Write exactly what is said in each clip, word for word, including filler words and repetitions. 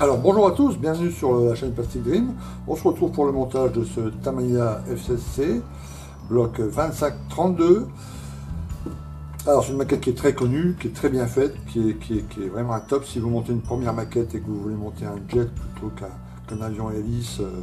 Alors bonjour à tous, bienvenue sur la chaîne Plastikdream. On se retrouve pour le montage de ce Tamiya F seize C bloc vingt-cinq trente-deux. Alors c'est une maquette qui est très connue, qui est très bien faite, qui est, qui est, qui est vraiment un top. Si vous montez une première maquette et que vous voulez monter un jet plutôt qu'un qu'un avion hélice, euh,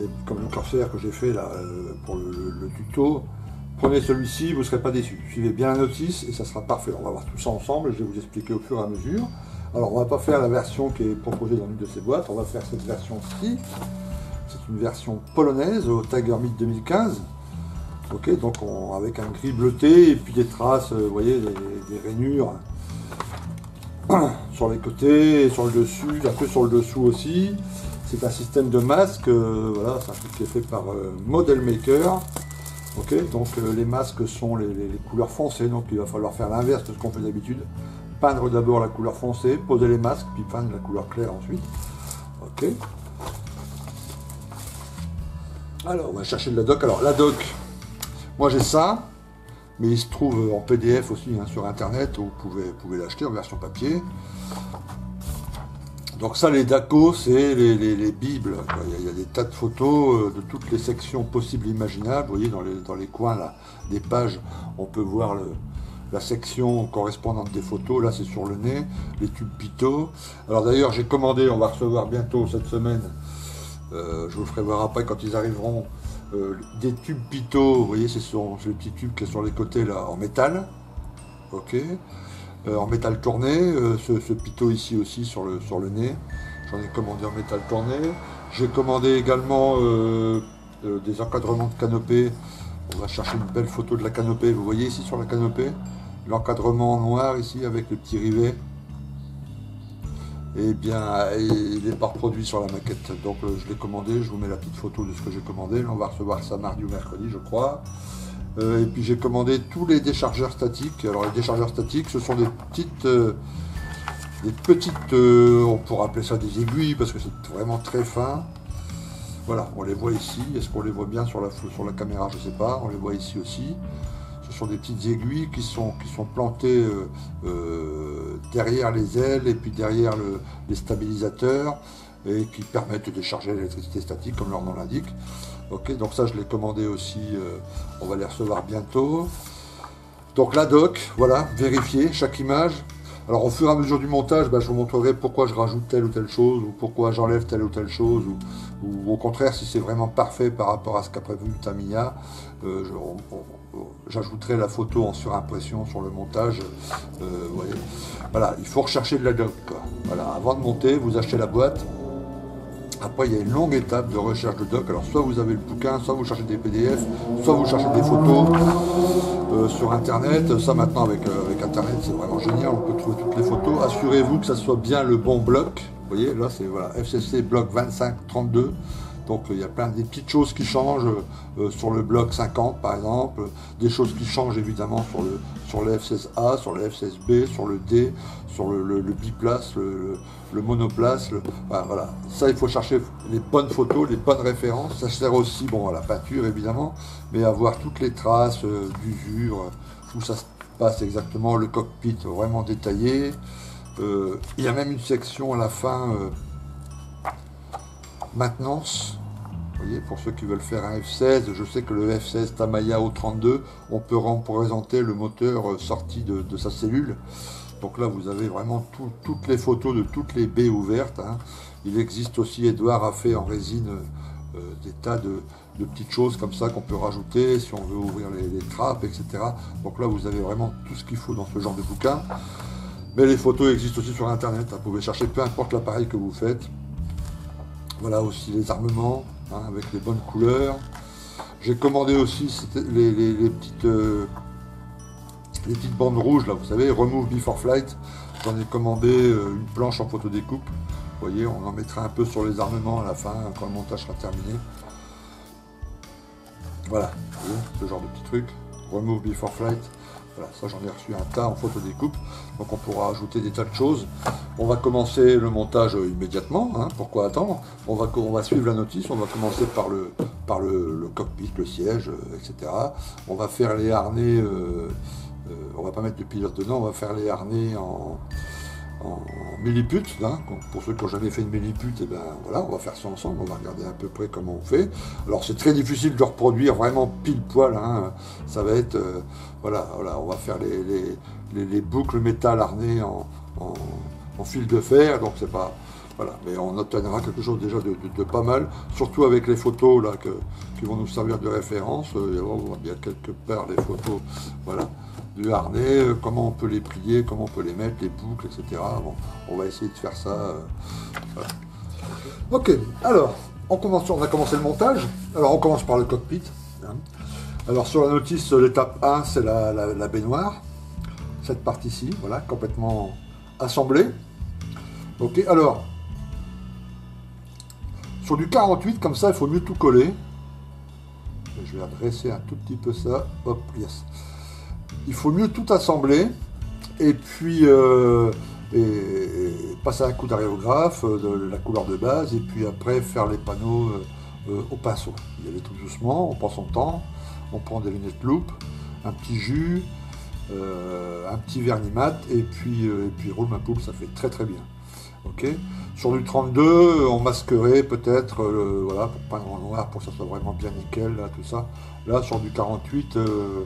et comme le Corsair que j'ai fait là euh, pour le, le, le tuto, prenez celui-ci, vous ne serez pas déçus. Suivez bien la notice et ça sera parfait. On va voir tout ça ensemble, je vais vous expliquer au fur et à mesure. Alors on ne va pas faire la version qui est proposée dans l'une de ces boîtes, on va faire cette version-ci. C'est une version polonaise au Tiger Meet deux mille quinze. Ok, donc on, avec un gris bleuté et puis des traces, vous voyez, des, des rainures sur les côtés, sur le dessus, un peu sur le dessous aussi. C'est un système de masques, euh, voilà, c'est un truc qui est fait par euh, Model Maker. Ok, donc euh, les masques sont les, les, les couleurs foncées, donc il va falloir faire l'inverse de ce qu'on fait d'habitude. Peindre d'abord la couleur foncée, poser les masques, puis peindre la couleur claire ensuite. Ok. Alors, on va chercher de la doc. Alors, la doc, moi j'ai ça, mais il se trouve en P D F aussi hein, sur internet, où vous pouvez, pouvez l'acheter en version papier. Donc ça, les D A C O, c'est les, les, les bibles. Il y, a, il y a des tas de photos de toutes les sections possibles et imaginables. Vous voyez, dans les, dans les coins là, des pages, on peut voir le... la section correspondante des photos, là c'est sur le nez, les tubes pitots. Alors d'ailleurs j'ai commandé, on va recevoir bientôt cette semaine, euh, je vous le ferai voir après quand ils arriveront, euh, des tubes pitots, vous voyez c'est le petit tube qui est sur les côtés là, en métal, ok, euh, en métal tourné, euh, ce, ce pitot ici aussi sur le, sur le nez, j'en ai commandé en métal tourné. J'ai commandé également euh, euh, des encadrements de canopée. On va chercher une belle photo de la canopée, vous voyez ici sur la canopée, l'encadrement en noir ici avec le petit rivet. Et bien il n'est pas reproduit sur la maquette, donc je l'ai commandé, je vous mets la petite photo de ce que j'ai commandé. Là on va recevoir ça mardi ou mercredi je crois. Euh, et puis j'ai commandé tous les déchargeurs statiques. Alors les déchargeurs statiques ce sont des petites euh, des petites euh, on pourrait appeler ça des aiguilles parce que c'est vraiment très fin. Voilà, on les voit ici. Est-ce qu'on les voit bien sur la, sur la caméra? Je ne sais pas. On les voit ici aussi. Ce sont des petites aiguilles qui sont, qui sont plantées euh, euh, derrière les ailes et puis derrière le, les stabilisateurs et qui permettent de décharger l'électricité statique comme leur nom l'indique. Ok, donc ça je l'ai commandé aussi. Euh, on va les recevoir bientôt. Donc la doc, voilà, vérifiez chaque image. Alors au fur et à mesure du montage, bah, je vous montrerai pourquoi je rajoute telle ou telle chose, ou pourquoi j'enlève telle ou telle chose, ou, ou au contraire si c'est vraiment parfait par rapport à ce qu'a prévu Tamiya, euh, j'ajouterai la photo en surimpression sur le montage. Euh, voyez. Voilà, il faut rechercher de la doc. Voilà, avant de monter, vous achetez la boîte. Après, il y a une longue étape de recherche de doc. Alors, soit vous avez le bouquin, soit vous cherchez des P D F, soit vous cherchez des photos euh, sur Internet. Ça, maintenant, avec, euh, avec Internet, c'est vraiment génial. On peut trouver toutes les photos. Assurez-vous que ça soit bien le bon bloc. Vous voyez, là, c'est voilà, F C C bloc vingt-cinq trente-deux. Donc, il euh, y a plein de petites choses qui changent euh, sur le bloc cinquante, par exemple. Des choses qui changent, évidemment, sur le, sur le F seize A, sur le F seize B, sur le D, sur le, le, le biplace, le... le le monoplace, le... Enfin, voilà, ça il faut chercher les bonnes photos, les bonnes références, ça sert aussi, bon, à la peinture évidemment, mais avoir toutes les traces euh, d'usure, euh, où ça se passe exactement, le cockpit vraiment détaillé, euh, il y a même une section à la fin, euh, maintenance, vous voyez, pour ceux qui veulent faire un F seize, je sais que le F seize Tamiya O trente-deux, on peut représenter le moteur euh, sorti de, de sa cellule. Donc là, vous avez vraiment tout, toutes les photos de toutes les baies ouvertes. Hein. Il existe aussi, Edouard a fait en résine euh, des tas de, de petites choses comme ça qu'on peut rajouter si on veut ouvrir les, les trappes, et cetera. Donc là, vous avez vraiment tout ce qu'il faut dans ce genre de bouquin. Mais les photos existent aussi sur Internet. Hein. Vous pouvez chercher peu importe l'appareil que vous faites. Voilà aussi les armements hein, avec les bonnes couleurs. J'ai commandé aussi les, les, les petites... Euh, les petites bandes rouges là, vous savez, remove before flight, j'en ai commandé euh, une planche en photodécoupe, vous voyez, on en mettra un peu sur les armements à la fin, quand le montage sera terminé. Voilà, vous voyez, ce genre de petit truc, remove before flight, voilà, ça j'en ai reçu un tas en photodécoupe, donc on pourra ajouter des tas de choses. On va commencer le montage immédiatement, hein, pourquoi attendre, on va, on va suivre la notice, on va commencer par le, par le, le cockpit, le siège, euh, et cetera. On va faire les harnais... Euh, on va pas mettre de pilote dedans, on va faire les harnais en, en millipute, hein. Pour ceux qui n'ont jamais fait une millipute, et ben voilà, on va faire ça ensemble, on va regarder à peu près comment on fait. Alors c'est très difficile de reproduire vraiment pile poil, hein. Ça va être, euh, voilà, voilà, on va faire les, les, les, les boucles métal harnées en, en, en fil de fer, donc c'est pas, voilà, mais on obtiendra quelque chose déjà de, de, de pas mal, surtout avec les photos là que, qui vont nous servir de référence. Euh, on voit bien quelque part les photos, voilà, du harnais, euh, comment on peut les plier, comment on peut les mettre, les boucles, et cetera. Bon, on va essayer de faire ça. Euh, voilà. Ok, alors, on, commence, on a commencé le montage. Alors, on commence par le cockpit. Hein. Alors, sur la notice, l'étape un, c'est la, la, la baignoire. Cette partie-ci, voilà, complètement assemblée. Ok, alors, sur du quarante-huit, comme ça, il faut mieux tout coller. Je vais adresser un tout petit peu ça. Hop, yes. Il faut mieux tout assembler et puis euh, et, et passer un coup d'aréographe de la couleur de base et puis après faire les panneaux euh, euh, au pinceau. Il y aller tout doucement, on prend son temps, on prend des lunettes loupe, un petit jus, euh, un petit vernis mat et puis, euh, et puis roule ma poule, ça fait très très bien. Okay. Sur du trente-deux, on masquerait peut-être, euh, voilà, pour peindre en noir, pour que ça soit vraiment bien nickel, là, tout ça. Là, sur du quarante-huit... Euh,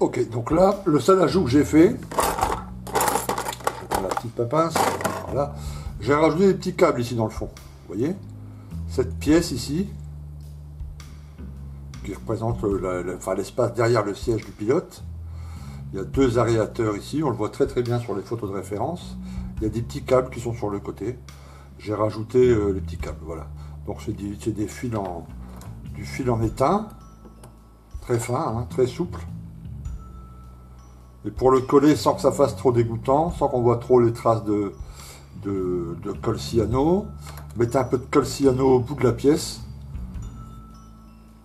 ok, donc là, le seul ajout que j'ai fait, je prends la petite papince, voilà, j'ai rajouté des petits câbles ici dans le fond, vous voyez, cette pièce ici, qui représente l'espace derrière le siège du pilote, il y a deux aérateurs ici, on le voit très très bien sur les photos de référence, il y a des petits câbles qui sont sur le côté, j'ai rajouté euh, les petits câbles, voilà, donc c'est des, des fils en, du fil en étain, très fin, hein, très souple. Et pour le coller sans que ça fasse trop dégoûtant, sans qu'on voit trop les traces de, de, de colle cyano, mettez un peu de colle cyano au bout de la pièce,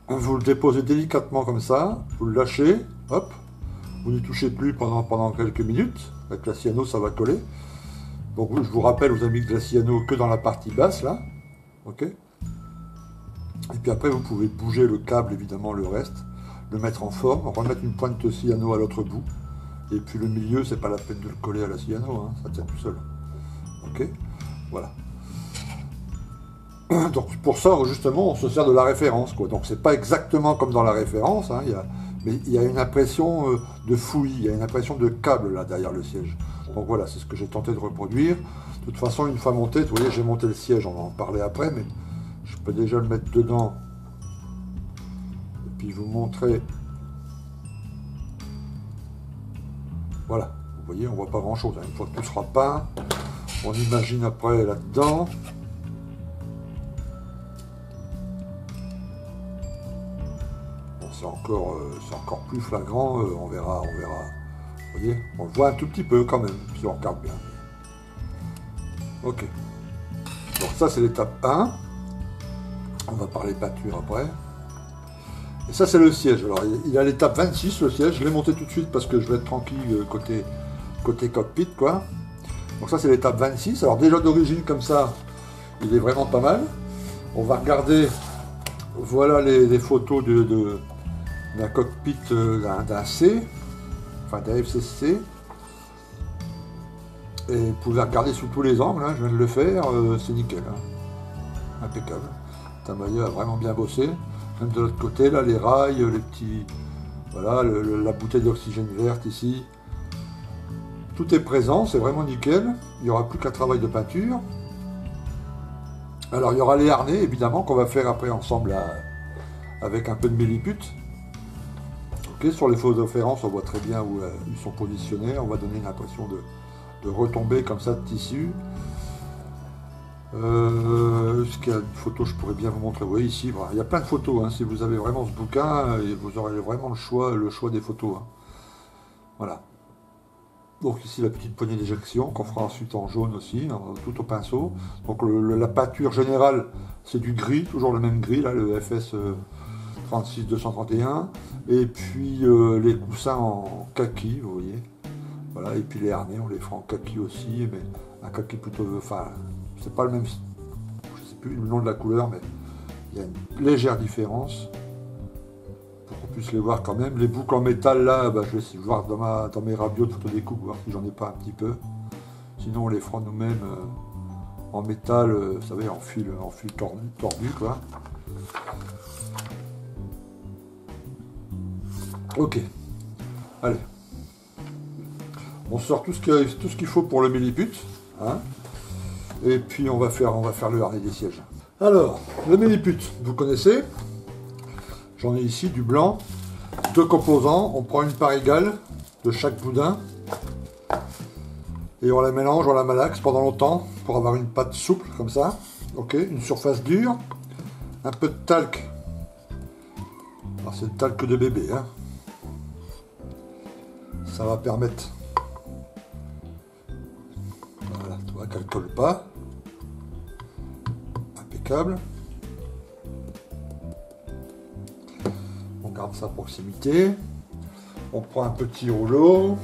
vous le déposez délicatement comme ça, vous le lâchez, hop, vous n'y touchez plus pendant, pendant quelques minutes, avec la cyano ça va coller, donc je vous rappelle aux amis que la cyano que dans la partie basse là, ok, et puis après vous pouvez bouger le câble évidemment le reste, le mettre en forme, remettre une pointe de cyano à l'autre bout. Et puis le milieu, c'est pas la peine de le coller à la cyano, hein, ça tient tout seul. Ok, voilà. Donc pour ça, justement, on se sert de la référence, quoi. Donc c'est pas exactement comme dans la référence, hein, y a, mais il y a une impression de fouillis, il y a une impression de câble là derrière le siège. Donc voilà, c'est ce que j'ai tenté de reproduire. De toute façon, une fois monté, vous voyez, j'ai monté le siège, on va en parler après, mais je peux déjà le mettre dedans. Et puis vous montrer. Voilà, vous voyez, on voit pas grand chose. Une fois que tout sera peint, on imagine après là-dedans. Bon, c'est encore, euh, c'est encore plus flagrant, euh, on verra, on verra. Vous voyez, on le voit un tout petit peu quand même, si on regarde bien. Ok. Donc ça, c'est l'étape un. On va parler peinture après. Et ça, c'est le siège. Alors, il a l'étape vingt-six, le siège. Je l'ai monté tout de suite parce que je vais être tranquille côté, côté cockpit, quoi. Donc ça, c'est l'étape vingt-six. Alors, déjà d'origine, comme ça, il est vraiment pas mal. On va regarder, voilà les, les photos de, de, d'un cockpit, d'un C, enfin d'un F seize C. Et vous pouvez regarder sous tous les angles, hein. Je viens de le faire, euh, c'est nickel, hein. Impeccable. Tamiya a vraiment bien bossé. Même de l'autre côté, là, les rails, les petits... Voilà, le, le, la bouteille d'oxygène verte ici. Tout est présent, c'est vraiment nickel. Il n'y aura plus qu'un travail de peinture. Alors, il y aura les harnais, évidemment, qu'on va faire après ensemble à, avec un peu de millipute. Ok, sur les fausses références, on voit très bien où euh, ils sont positionnés. On va donner une impression de, de retombée comme ça de tissu. Euh, ce qu'il y a de photos, je pourrais bien vous montrer. Vous voyez ici, voilà. Il y a plein de photos. Hein. Si vous avez vraiment ce bouquin, vous aurez vraiment le choix, le choix des photos. Hein. Voilà. Donc ici la petite poignée d'éjection qu'on fera ensuite en jaune aussi, hein, tout au pinceau. Donc le, le, la peinture générale, c'est du gris, toujours le même gris là, le F S euh, trente-six deux cent trente et un. Et puis euh, les coussins en kaki, vous voyez. Voilà. Et puis les harnais, on les fera en kaki aussi, mais un kaki plutôt, enfin. C'est pas le même, je sais plus le nom de la couleur, mais il y a une légère différence pour qu'on puisse les voir quand même. Les boucles en métal là, bah, je vais essayer de voir dans, ma, dans mes rabios de photo découpe, voir si j'en ai pas un petit peu. Sinon on les fera nous-mêmes euh, en métal, euh, vous savez, en fil, en fil tordu, tordu quoi. Ok, allez, on sort tout ce qu'il tout ce qu'il faut pour le milliput, hein, et puis on va faire on va faire le harnais des sièges. Alors le milliput, vous connaissez, j'en ai ici du blanc, deux composants, on prend une part égale de chaque boudin et on la mélange, on la malaxe pendant longtemps pour avoir une pâte souple comme ça. Ok, une surface dure, un peu de talc, alors c'est le talc de bébé, hein. Ça va permettre, voilà, tu vois qu'elle ne colle pas, impeccable. On garde sa proximité, on prend un petit rouleau,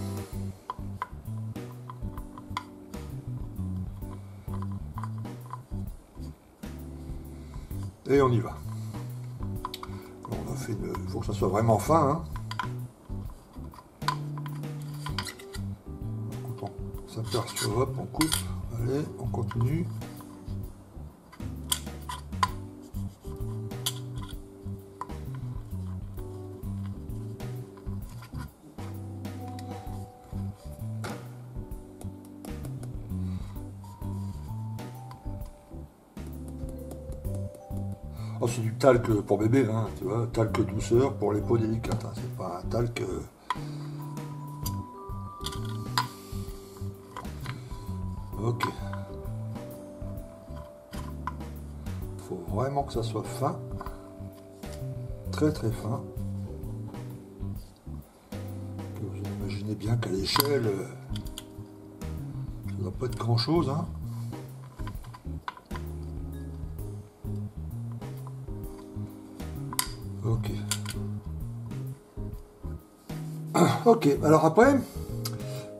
et on y va. On a fait une... Il faut que ça soit vraiment fin, hein. Hop, on coupe, allez, on continue. Oh, c'est du talc pour bébé, hein, tu vois, talc douceur pour les peaux délicates, hein, c'est pas un talc... Euh... Ok. Il faut vraiment que ça soit fin. Très très fin. Vous imaginez bien qu'à l'échelle, ça ne doit pas être grand chose, hein. Ok. Ok, alors après,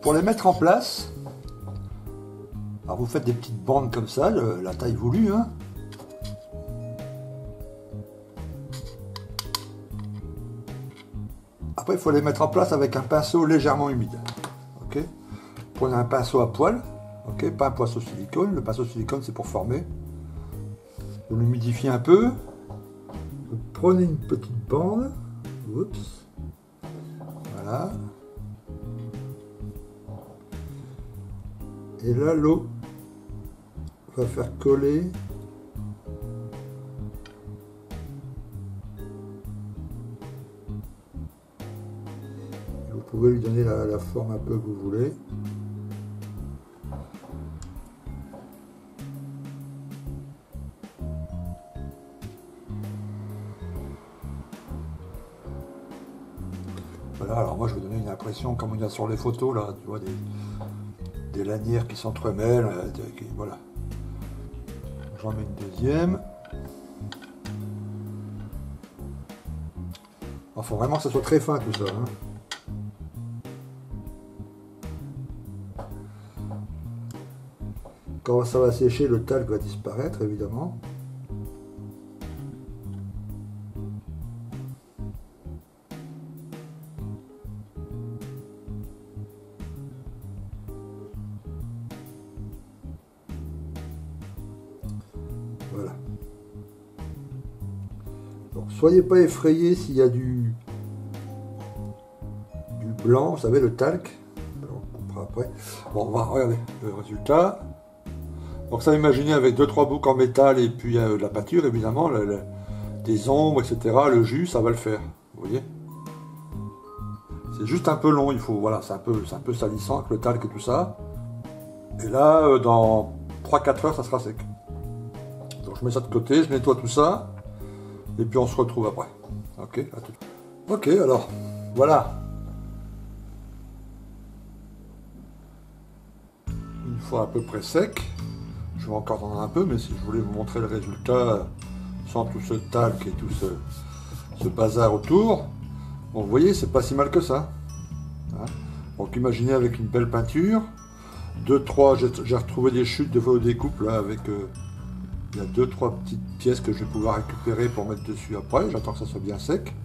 pour les mettre en place, vous faites des petites bandes comme ça, le, la taille voulue, hein. Après il faut les mettre en place avec un pinceau légèrement humide, ok. Prenez un pinceau à poil, ok, pas un pinceau silicone, le pinceau silicone c'est pour former. Vous l'humidifiez un peu, vous prenez une petite bande, oups, voilà. Et là, l'eau va faire coller et vous pouvez lui donner la, la forme un peu que vous voulez. Voilà, alors moi je vais donner une impression comme il y a sur les photos là, tu vois, des... des lanières qui s'entremêlent, voilà. J'en mets une deuxième. Il faut vraiment que ça soit très fin tout ça, hein. Quand ça va sécher, le talc va disparaître évidemment. Soyez pas effrayés s'il y a du, du blanc, vous savez, le talc. Alors, on coupera après. Bon, on va regarder le résultat. Donc ça, imaginez avec deux trois boucs en métal et puis euh, de la peinture, évidemment, la, la, des ombres, et cetera. Le jus, ça va le faire, vous voyez. C'est juste un peu long, il faut, voilà, c'est un peu, c'est un peu salissant avec le talc et tout ça. Et là, euh, dans trois quatre heures, ça sera sec. Donc je mets ça de côté, je nettoie tout ça. Et puis on se retrouve après. Ok, à tout. Ok, alors, voilà. Une fois à peu près sec, je vais encore attendre un peu, mais si je voulais vous montrer le résultat sans tout ce talc et tout ce, ce bazar autour, bon, vous voyez, c'est pas si mal que ça. Hein, donc imaginez avec une belle peinture. deux trois, j'ai retrouvé des chutes de vos découpes là avec... Euh, il y a deux trois petites pièces que je vais pouvoir récupérer pour mettre dessus après, j'attends que ça soit bien sec.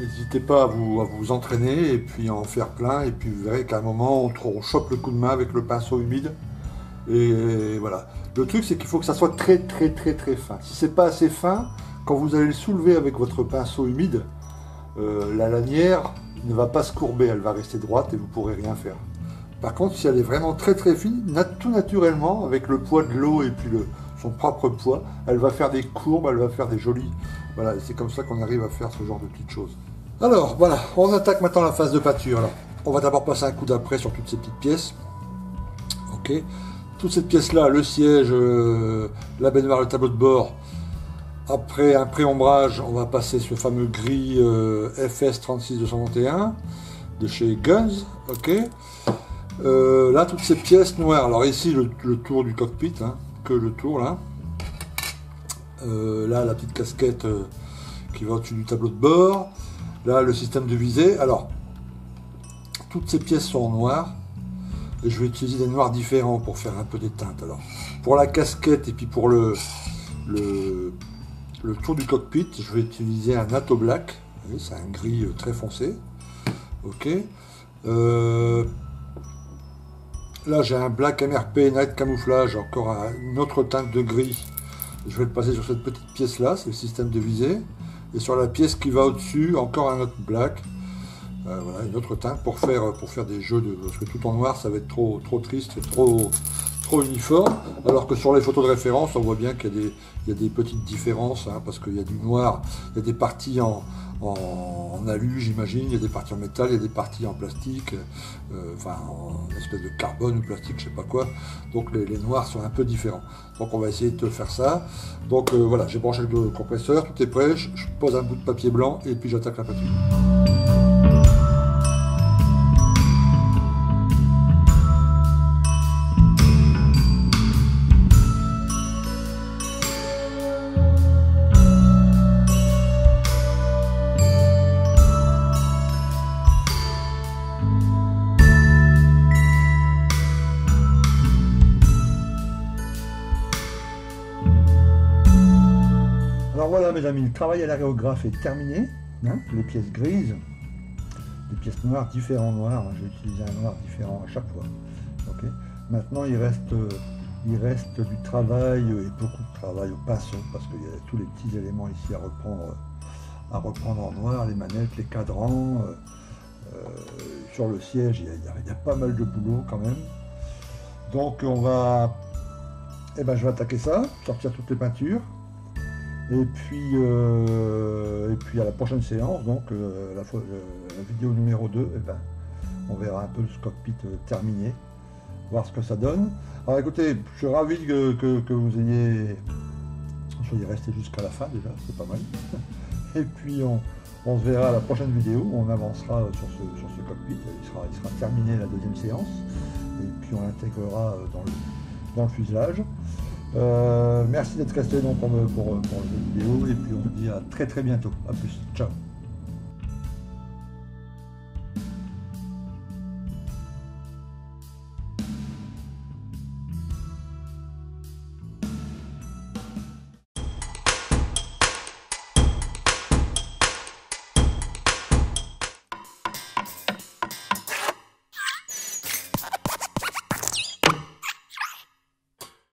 N'hésitez pas à vous, à vous entraîner et puis à en faire plein. Et puis vous verrez qu'à un moment, on, on chope le coup de main avec le pinceau humide. Et voilà. Le truc, c'est qu'il faut que ça soit très, très, très, très fin. Si c'est pas assez fin, quand vous allez le soulever avec votre pinceau humide, euh, la lanière ne va pas se courber. Elle va rester droite et vous pourrez rien faire. Par contre, si elle est vraiment très, très fine, tout naturellement, avec le poids de l'eau et puis le, son propre poids, elle va faire des courbes, elle va faire des jolies... Voilà, c'est comme ça qu'on arrive à faire ce genre de petites choses. Alors, voilà, on attaque maintenant la phase de peinture. Là. On va d'abord passer un coup d'apprêt sur toutes ces petites pièces. Ok. Toutes ces pièces-là, le siège, euh, la baignoire, le tableau de bord. Après un pré-ombrage, on va passer ce fameux gris euh, fs trois six deux deux un de chez Gunze. Ok. Euh, là, toutes ces pièces noires. Alors ici, le, le tour du cockpit, hein, que le tour, là. Euh, là, la petite casquette euh, qui va au-dessus du tableau de bord. Là, le système de visée. Alors, toutes ces pièces sont en noir. Et je vais utiliser des noirs différents pour faire un peu des teintes. Alors, pour la casquette et puis pour le, le, le tour du cockpit, je vais utiliser un Nato Black. C'est un gris euh, très foncé. Ok. Euh, là, j'ai un Black M R P Night Camouflage. Encore un, une autre teinte de gris. Je vais le passer sur cette petite pièce là, c'est le système de visée. Et sur la pièce qui va au-dessus, encore un autre black. Euh, voilà, une autre teinte pour faire, pour faire des jeux de. Parce que tout en noir, ça va être trop, trop triste, trop, trop uniforme. Alors que sur les photos de référence, on voit bien qu'il y a des, il y a des petites différences. Hein, parce qu'il y a du noir, il y a des parties en, en, en alu, j'imagine, il y a des parties en métal, il y a des parties en plastique, euh, enfin en espèce de carbone ou plastique, je sais pas quoi. Donc les, les noirs sont un peu différents. Donc on va essayer de faire ça. Donc euh, voilà, j'ai branché le compresseur, tout est prêt, je, je pose un bout de papier blanc et puis j'attaque la peinture. Le travail à l'aréographe est terminé, hein, les pièces grises, les pièces noires, différents noirs, hein, j'ai utilisé un noir différent à chaque fois. Okay. Maintenant il reste, il reste du travail et beaucoup de travail au pinceau parce qu'il y a tous les petits éléments ici à reprendre, à reprendre en noir, les manettes, les cadrans, euh, euh, sur le siège il y, a, il y a pas mal de boulot quand même. Donc on va, eh ben, je vais attaquer ça, sortir toutes les peintures. Et puis, euh, et puis à la prochaine séance, donc euh, la, fois, euh, la vidéo numéro deux, eh ben, on verra un peu le cockpit euh, terminé, voir ce que ça donne. Alors écoutez, je suis ravi que, que, que vous ayez, soyez resté jusqu'à la fin déjà, c'est pas mal. Et puis on, on se verra à la prochaine vidéo, on avancera sur ce, sur ce cockpit, il sera, il sera terminé la deuxième séance, et puis on l'intégrera dans le, dans le fuselage. Euh, merci d'être resté donc pour, pour, pour cette vidéo et puis on se dit à très très bientôt. À plus, ciao.